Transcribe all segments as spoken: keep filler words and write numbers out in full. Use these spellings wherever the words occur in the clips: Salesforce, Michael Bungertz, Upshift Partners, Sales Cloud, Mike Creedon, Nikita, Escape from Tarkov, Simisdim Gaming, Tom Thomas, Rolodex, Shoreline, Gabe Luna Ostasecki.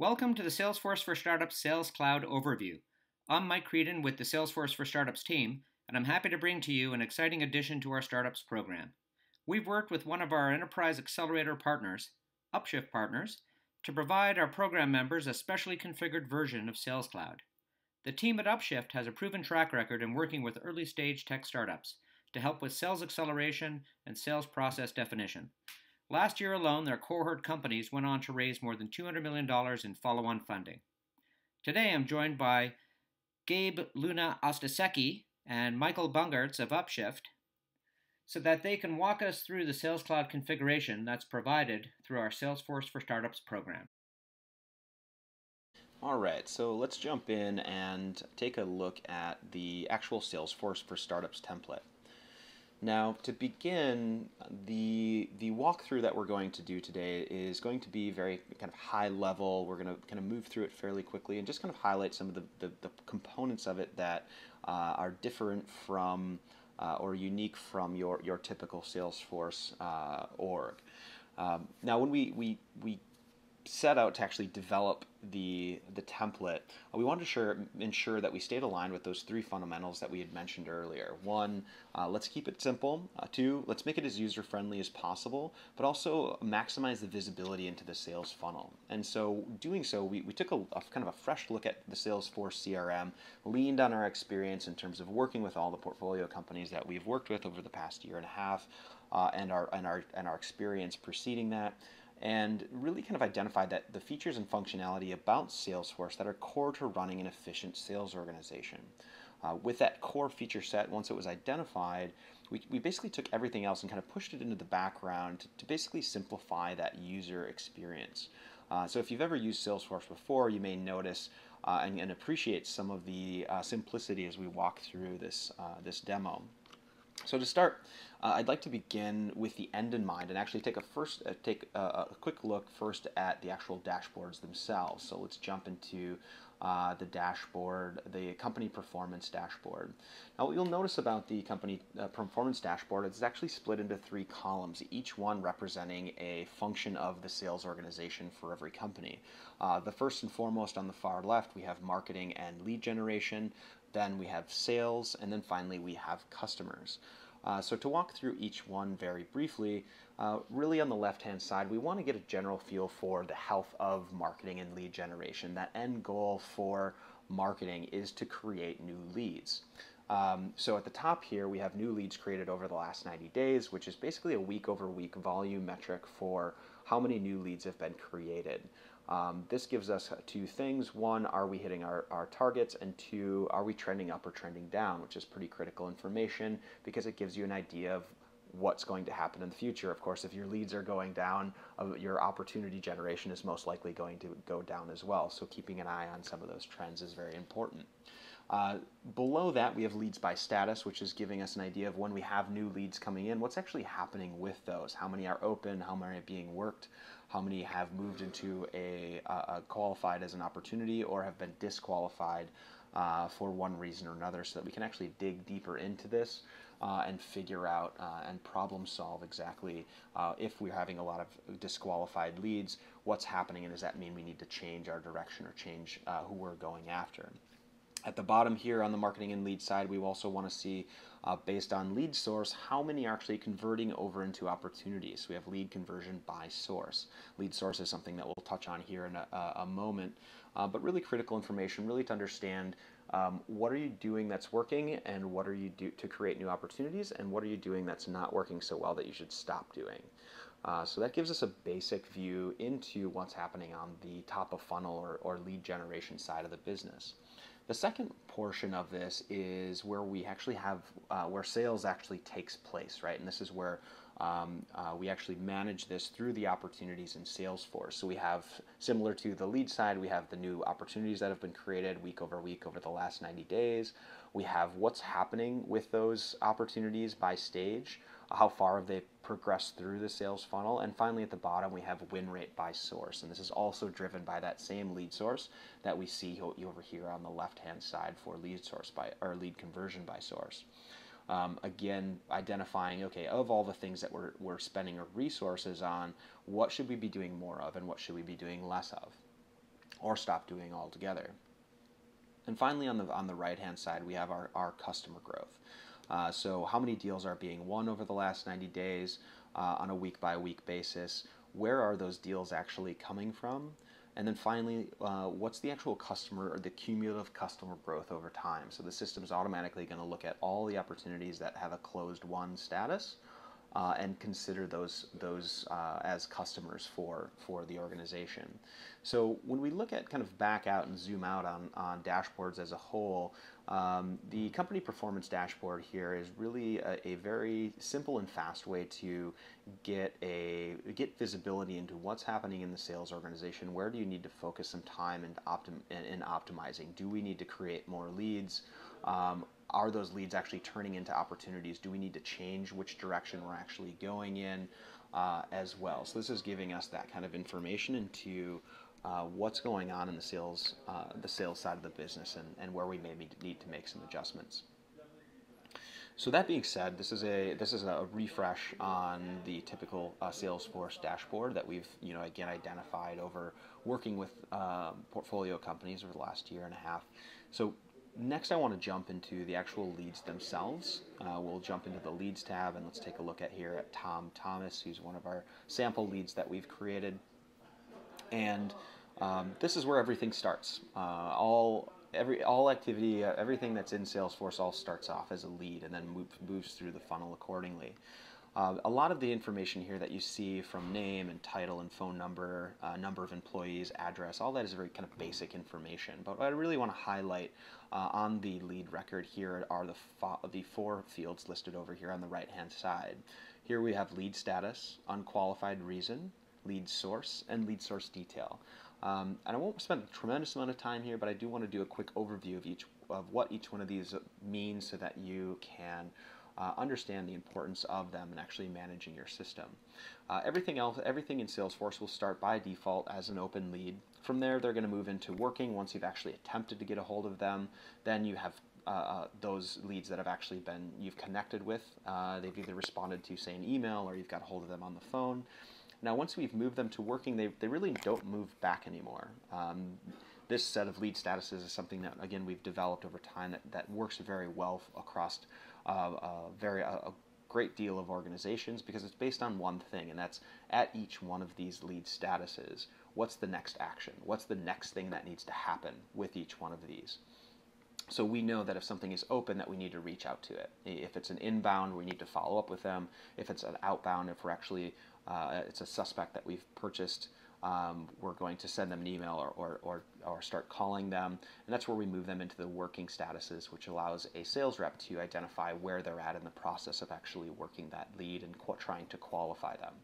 Welcome to the Salesforce for Startups Sales Cloud Overview. I'm Mike Creedon with the Salesforce for Startups team, and I'm happy to bring to you an exciting addition to our Startups program. We've worked with one of our Enterprise Accelerator partners, Upshift Partners, to provide our program members a specially configured version of Sales Cloud. The team at Upshift has a proven track record in working with early-stage tech startups to help with sales acceleration and sales process definition. Last year alone, their cohort companies went on to raise more than two hundred million dollars in follow-on funding. Today, I'm joined by Gabe Luna Ostasecki and Michael Bungertz of Upshift so that they can walk us through the Sales Cloud configuration that's provided through our Salesforce for Startups program. All right, so let's jump in and take a look at the actual Salesforce for Startups template. Now, to begin, the the walkthrough that we're going to do today is going to be very kind of high level. We're going to kind of move through it fairly quickly and just kind of highlight some of the, the, the components of it that uh, are different from uh, or unique from your, your typical Salesforce uh, org. Um, now, when we, we, we set out to actually develop the the template, we wanted to sure, ensure that we stayed aligned with those three fundamentals that we had mentioned earlier. One, uh, let's keep it simple. Uh, two, let's make it as user-friendly as possible, but also maximize the visibility into the sales funnel. And so doing so, we, we took a, a kind of a fresh look at the Salesforce C R M, leaned on our experience in terms of working with all the portfolio companies that we've worked with over the past year and a half, uh, and our and our and our experience preceding that, and really kind of identified that the features and functionality about Salesforce that are core to running an efficient sales organization. Uh, with that core feature set, once it was identified, we, we basically took everything else and kind of pushed it into the background to, to basically simplify that user experience. Uh, so if you've ever used Salesforce before, you may notice uh, and, and appreciate some of the uh, simplicity as we walk through this, uh, this demo. So to start, uh, I'd like to begin with the end in mind and actually take a first uh, take a, a quick look first at the actual dashboards themselves. So let's jump into uh, the dashboard, the company performance dashboard. Now, what you'll notice about the company uh, performance dashboard is it's actually split into three columns, each one representing a function of the sales organization for every company. Uh, the first and foremost on the far left, we have marketing and lead generation. Then we have sales, and then finally we have customers. Uh, so to walk through each one very briefly, uh, really on the left-hand side, we want to get a general feel for the health of marketing and lead generation. That end goal for marketing is to create new leads. Um, so at the top here, we have new leads created over the last ninety days, which is basically a week-over-week volume metric for how many new leads have been created. Um, this gives us two things. One, are we hitting our, our targets? And two, are we trending up or trending down, which is pretty critical information because it gives you an idea of what's going to happen in the future. Of course, if your leads are going down, uh, your opportunity generation is most likely going to go down as well. So keeping an eye on some of those trends is very important. Uh, below that, we have leads by status, which is giving us an idea of when we have new leads coming in, what's actually happening with those, how many are open, how many are being worked, how many have moved into a, uh, a qualified as an opportunity or have been disqualified uh, for one reason or another, so that we can actually dig deeper into this uh, and figure out uh, and problem solve exactly uh, if we're having a lot of disqualified leads, what's happening, and does that mean we need to change our direction or change uh, who we're going after. At the bottom here on the marketing and lead side, we also want to see, uh, based on lead source, how many are actually converting over into opportunities. We have lead conversion by source. Lead source is something that we'll touch on here in a, a moment, uh, but really critical information, really to understand um, what are you doing that's working and what are you do to create new opportunities and what are you doing that's not working so well that you should stop doing. Uh, so that gives us a basic view into what's happening on the top of funnel or, or lead generation side of the business. The second portion of this is where we actually have, uh, where sales actually takes place, right? And this is where um, uh, we actually manage this through the opportunities in Salesforce. So we have, similar to the lead side, we have the new opportunities that have been created week over week over the last ninety days. We have what's happening with those opportunities by stage, how far have they progressed through the sales funnel, and finally at the bottom we have win rate by source, and this is also driven by that same lead source that we see over here on the left-hand side for lead source by or lead conversion by source. Um, again, identifying, okay, of all the things that we're we're spending our resources on, what should we be doing more of, and what should we be doing less of? or stop doing altogether. And finally, on the, on the right-hand side, we have our, our customer growth. Uh, so how many deals are being won over the last ninety days uh, on a week-by-week basis? Where are those deals actually coming from? And then finally, uh, what's the actual customer or the cumulative customer growth over time? So the system's automatically going to look at all the opportunities that have a closed one status uh, and consider those those uh, as customers for for the organization. So when we look at kind of back out and zoom out on on dashboards as a whole, um, the company performance dashboard here is really a, a very simple and fast way to get a get visibility into what's happening in the sales organization. Where do you need to focus some time and optim in, in optimizing? Do we need to create more leads? Um, are those leads actually turning into opportunities? Do we need to change which direction we're actually going in uh, as well? So this is giving us that kind of information into Uh, what's going on in the sales, uh, the sales side of the business, and, and where we may need to make some adjustments. So that being said, this is a this is a refresh on the typical uh, Salesforce dashboard that we've you know again identified over working with uh, portfolio companies over the last year and a half. So next, I want to jump into the actual leads themselves. Uh, we'll jump into the leads tab, and let's take a look at here at Tom Thomas, who's one of our sample leads that we've created. And um, this is where everything starts. Uh, all every all activity, uh, everything that's in Salesforce, all starts off as a lead, and then move, moves through the funnel accordingly. Uh, a lot of the information here that you see, from name and title and phone number, uh, number of employees, address, all that is very kind of basic information. But what I really want to highlight uh, on the lead record here are the fo the four fields listed over here on the right-hand side. Here we have lead status, unqualified reason, lead source, and lead source detail. Um, and I won't spend a tremendous amount of time here, but I do want to do a quick overview of each of what each one of these means so that you can uh, understand the importance of them and actually managing your system. Uh, everything else, everything in Salesforce will start by default as an open lead. From there, they're going to move into working once you've actually attempted to get a hold of them. Then you have Uh, those leads that have actually been, you've connected with. Uh, they've either responded to, say, an email, or you've got a hold of them on the phone. Now, once we've moved them to working, they, they really don't move back anymore. Um, this set of lead statuses is something that, again, we've developed over time that, that works very well across uh, a, very, a, a great deal of organizations, because it's based on one thing, and that's at each one of these lead statuses, what's the next action? What's the next thing that needs to happen with each one of these? So we know that if something is open, that we need to reach out to it. If it's an inbound, we need to follow up with them. If it's an outbound, if we're actually, uh, it's a suspect that we've purchased, um, we're going to send them an email or, or, or, or start calling them. And that's where we move them into the working statuses, which allows a sales rep to identify where they're at in the process of actually working that lead and qu- trying to qualify them.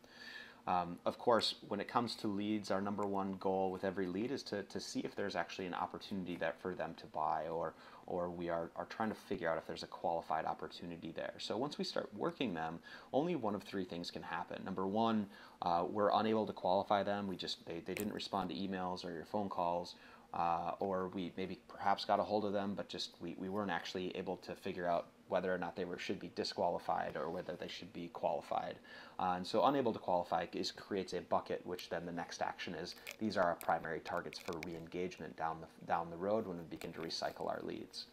Um, of course, when it comes to leads, our number one goal with every lead is to, to see if there's actually an opportunity there for them to buy, or, or we are, are trying to figure out if there's a qualified opportunity there. So once we start working them, only one of three things can happen. Number one, uh, we're unable to qualify them. We just, they, they didn't respond to emails or your phone calls, uh, or we maybe perhaps got a hold of them, but just we, we weren't actually able to figure out whether or not they were should be disqualified or whether they should be qualified. Uh, and so unable to qualify is, creates a bucket, which then the next action is, these are our primary targets for re-engagement down the, down the road when we begin to recycle our leads.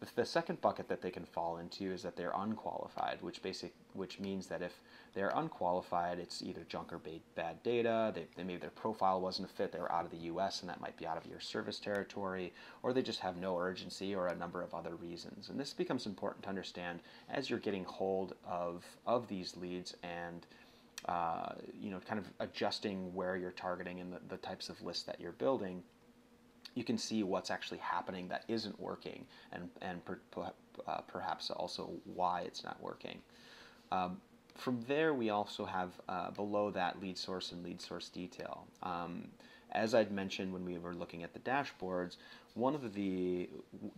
The, the second bucket that they can fall into is that they're unqualified, which, basic, which means that if they're unqualified, it's either junk or bad, bad data, they, they, maybe their profile wasn't a fit, they were out of the U S and that might be out of your service territory, or they just have no urgency, or a number of other reasons. And this becomes important to understand as you're getting hold of, of these leads and uh, you know, kind of adjusting where you're targeting and the, the types of lists that you're building. You can see what's actually happening that isn't working, and, and per, uh, perhaps also why it's not working. Um, from there, we also have uh, below that lead source and lead source detail. Um, as I'd mentioned when we were looking at the dashboards, one of the,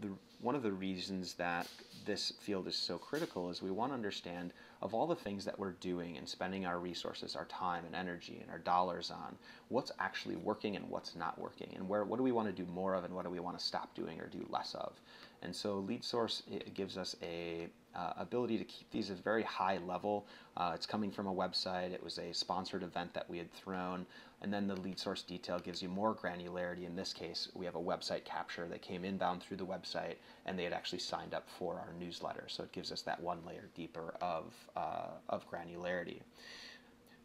the one of the reasons that this field is so critical is we want to understand, of all the things that we're doing and spending our resources, our time and energy and our dollars on, what's actually working and what's not working, and where what do we want to do more of and what do we want to stop doing or do less of. And so lead source, it gives us a uh, ability to keep these at a very high level. Uh, it's coming from a website. It was a sponsored event that we had thrown, And then the lead source detail gives you more granularity. In this case, we have a website capture that came inbound through the website, and they had actually signed up for our newsletter. So it gives us that one layer deeper of, uh, of granularity.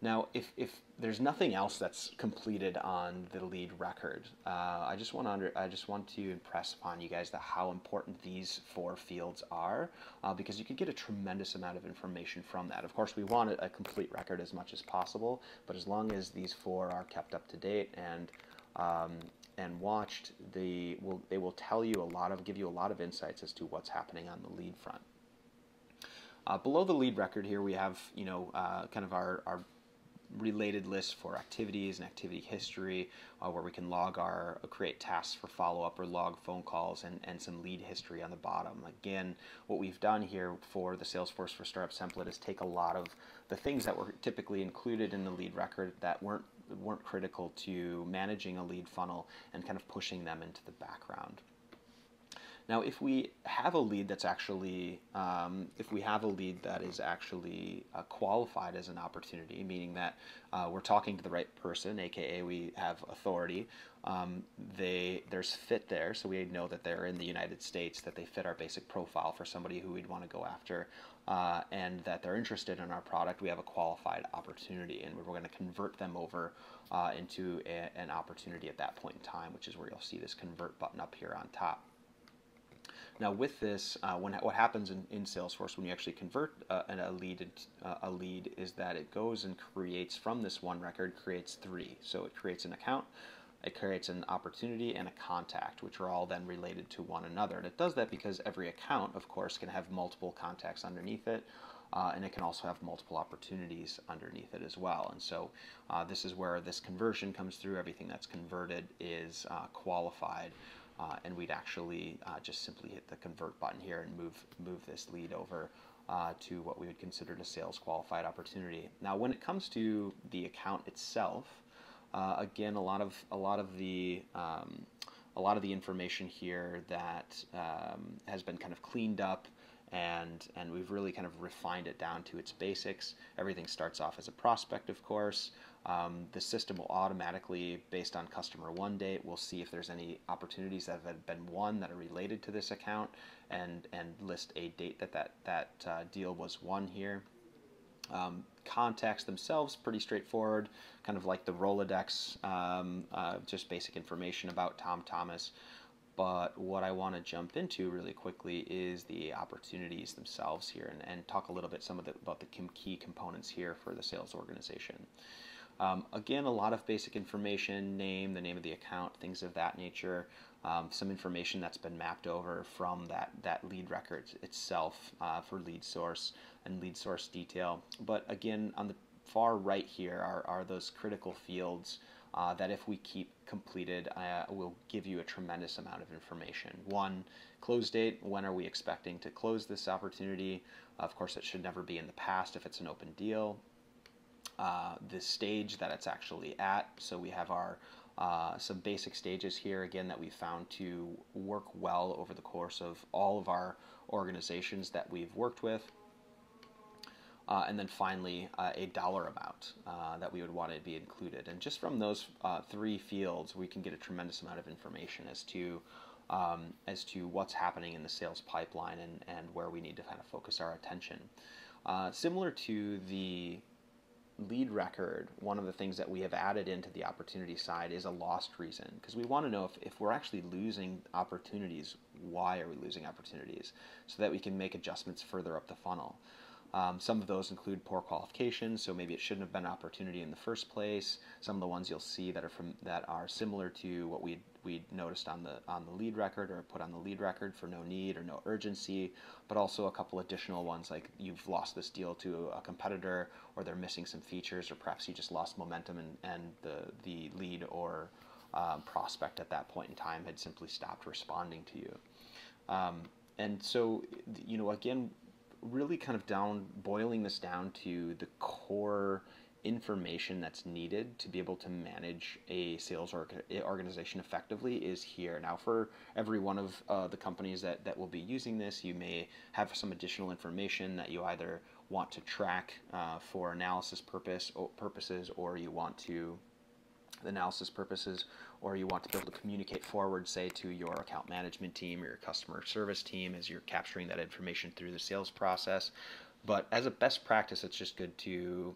Now, if, if there's nothing else that's completed on the lead record, uh, I just want to under, I just want to impress upon you guys that how important these four fields are, uh, because you could get a tremendous amount of information from that. Of course, we want a complete record as much as possible, but as long as these four are kept up to date and um, and watched, they will they will tell you a lot of give you a lot of insights as to what's happening on the lead front. Uh, below the lead record here, we have you know uh, kind of our our related lists for activities and activity history, uh, where we can log our, uh, create tasks for follow-up or log phone calls, and, and some lead history on the bottom. Again, what we've done here for the Salesforce for Startups template is take a lot of the things that were typically included in the lead record that weren't, weren't critical to managing a lead funnel, and kind of pushing them into the background. Now, if we have a lead that's actually, um, if we have a lead that is actually uh, qualified as an opportunity, meaning that uh, we're talking to the right person, A K A we have authority, um, they there's fit there, so we know that they're in the United States, that they fit our basic profile for somebody who we'd want to go after, uh, and that they're interested in our product, we have a qualified opportunity, and we're going to convert them over uh, into a, an opportunity at that point in time, which is where you'll see this convert button up here on top. Now, with this, uh, when, what happens in, in Salesforce when you actually convert uh, a lead uh, a lead is that it goes and creates from this one record creates three. So it creates an account, it creates an opportunity, and a contact, which are all then related to one another. And it does that because every account, of course, can have multiple contacts underneath it. Uh, and it can also have multiple opportunities underneath it as well. And so uh, this is where this conversion comes through. Everything that's converted is uh, qualified. Uh, and we'd actually uh, just simply hit the convert button here and move move this lead over uh, to what we would consider a sales qualified opportunity. Now, when it comes to the account itself, uh, again, a lot of a lot of the um, a lot of the information here that um, has been kind of cleaned up. And, and we've really kind of refined it down to its basics. Everything starts off as a prospect, of course. Um, the system will automatically, based on customer one date, we'll see if there's any opportunities that have been won that are related to this account, and, and list a date that that, that uh, deal was won here. Um, contacts themselves, pretty straightforward, kind of like the Rolodex, um, uh, just basic information about Tom Thomas. But what I want to jump into really quickly is the opportunities themselves here, and, and talk a little bit some of the, about the key components here for the sales organization. Um, again, a lot of basic information, name, the name of the account, things of that nature, um, some information that's been mapped over from that, that lead record itself uh, for lead source and lead source detail. But again, on the far right here are, are those critical fields Uh, that if we keep completed, uh, will give you a tremendous amount of information. One, close date, when are we expecting to close this opportunity? Of course, it should never be in the past if it's an open deal. Uh, the stage that it's actually at, so we have our uh, some basic stages here, again, that we found to work well over the course of all of our organizations that we've worked with. Uh, and then finally, uh, a dollar amount uh, that we would want to be included. And just from those uh, three fields, we can get a tremendous amount of information as to um, as to what's happening in the sales pipeline, and, and where we need to kind of focus our attention. Uh, similar to the lead record, one of the things that we have added into the opportunity side is a lost reason, because we want to know if, if we're actually losing opportunities, why are we losing opportunities, so that we can make adjustments further up the funnel. Um, some of those include poor qualifications, so maybe it shouldn't have been an opportunity in the first place. Some of the ones you'll see that are from that are similar to what we we noticed on the on the lead record, or put on the lead record for no need or no urgency, but also a couple additional ones like you've lost this deal to a competitor, or they're missing some features, or perhaps you just lost momentum, and and the the lead or um, prospect at that point in time had simply stopped responding to you. Um, and so you know again. Really kind of down, boiling this down to the core information that's needed to be able to manage a sales org organization effectively is here. Now, for every one of uh, the companies that, that will be using this, you may have some additional information that you either want to track uh, for analysis purpose or purposes, or you want to analysis purposes, or you want to be able to communicate forward, say, to your account management team or your customer service team as you're capturing that information through the sales process. But as a best practice, it's just good to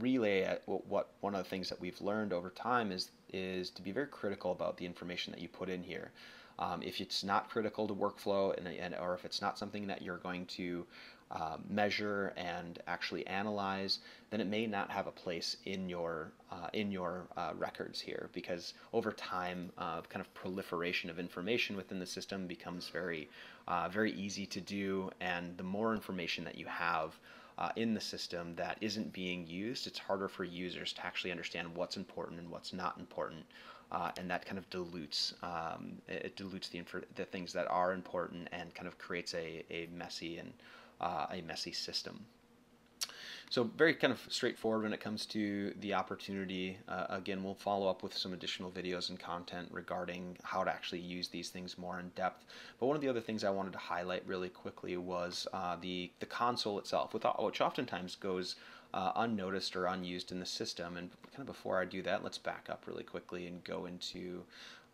relay at what, what one of the things that we've learned over time is is to be very critical about the information that you put in here. Um, if it's not critical to workflow, and, and or if it's not something that you're going to uh, measure and actually analyze, then it may not have a place in your uh, in your uh, records here, because over time, uh, kind of proliferation of information within the system becomes very uh, very easy to do, and the more information that you have Uh, in the system that isn't being used, it's harder for users to actually understand what's important and what's not important, uh, and that kind of dilutes um, it, it dilutes the infor the things that are important, and kind of creates a a messy and uh, a messy system. So very kind of straightforward when it comes to the opportunity. Uh, again, we'll follow up with some additional videos and content regarding how to actually use these things more in depth. But one of the other things I wanted to highlight really quickly was uh, the, the console itself, which oftentimes goes uh, unnoticed or unused in the system. And kind of before I do that, let's back up really quickly and go into,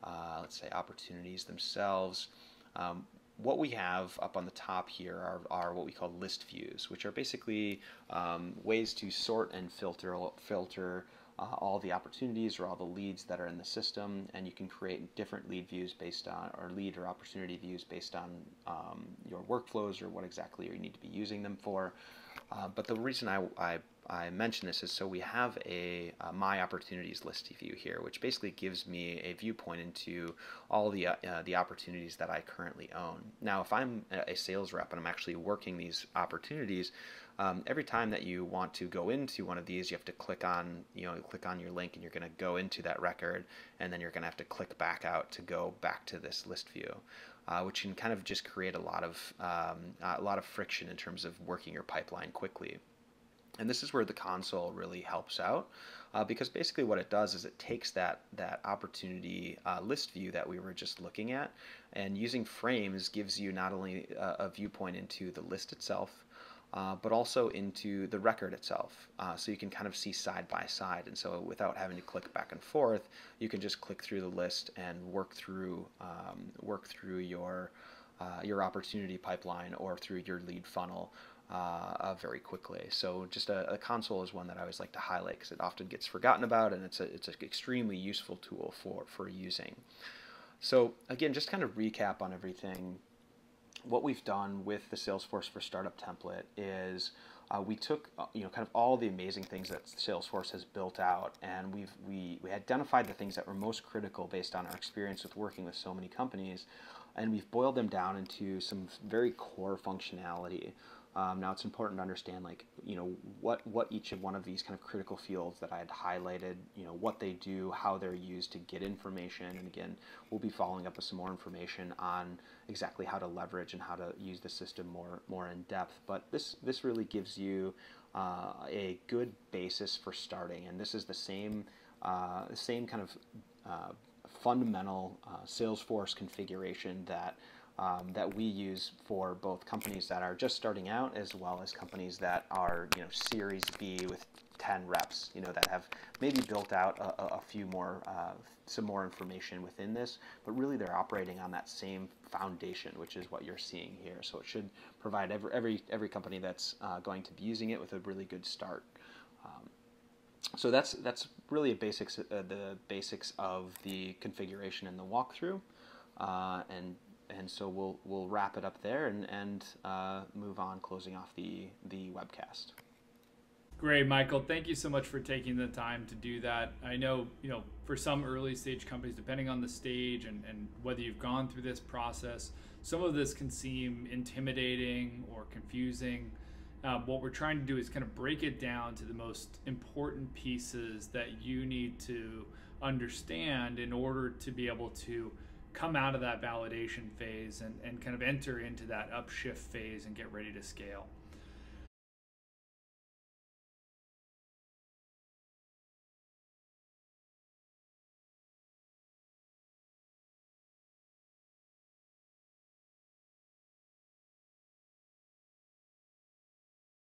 uh, let's say, opportunities themselves. Um, What we have up on the top here are, are what we call list views, which are basically um, ways to sort and filter filter uh, all the opportunities or all the leads that are in the system, and you can create different lead views based on, or lead or opportunity views based on um, your workflows or what exactly you need to be using them for. Uh, but the reason I, I, I mention this is so we have a, a My Opportunities list view here, which basically gives me a viewpoint into all the, uh, the opportunities that I currently own. Now, if I'm a sales rep and I'm actually working these opportunities, um, every time that you want to go into one of these, you have to click on, you know, click on your link, and you're going to go into that record, and then you're going to have to click back out to go back to this list view. Uh, which can kind of just create a lot of um, a lot of friction in terms of working your pipeline quickly. And this is where the console really helps out, uh, because basically what it does is it takes that that opportunity uh, list view that we were just looking at, and using frames gives you not only a, a viewpoint into the list itself, Uh, but also into the record itself. Uh, so you can kind of see side by side. And so without having to click back and forth, you can just click through the list and work through, um, work through your, uh, your opportunity pipeline or through your lead funnel uh, uh, very quickly. So just a, a console is one that I always like to highlight because it often gets forgotten about, and it's, a, it's an extremely useful tool for, for using. So again, just kind of recap on everything. What we've done with the Salesforce for Startup template is uh, we took uh, you know kind of all the amazing things that Salesforce has built out, and we've we we identified the things that were most critical based on our experience with working with so many companies, and we've boiled them down into some very core functionality. Um, now it's important to understand, like, you know, what what each of one of these kind of critical fields that I had highlighted, you know, what they do, how they're used to get information. And again, we'll be following up with some more information on exactly how to leverage and how to use the system more more in depth. But this this really gives you uh, a good basis for starting, and this is the same uh, same kind of uh, fundamental uh, Salesforce configuration that. Um, that we use for both companies that are just starting out, as well as companies that are, you know, Series B with ten reps, you know, that have maybe built out a, a few more, uh, some more information within this, but really they're operating on that same foundation, which is what you're seeing here. So it should provide every every, every company that's uh, going to be using it with a really good start. Um, so that's that's really a basics, uh, the basics of the configuration and the walkthrough, uh, and. And so we'll we'll wrap it up there and and uh, move on, closing off the the webcast. Great, Michael. Thank you so much for taking the time to do that. I know, you know, for some early stage companies, depending on the stage and and whether you've gone through this process, some of this can seem intimidating or confusing. Uh, what we're trying to do is kind of break it down to the most important pieces that you need to understand in order to be able to come out of that validation phase and, and kind of enter into that upshift phase and get ready to scale.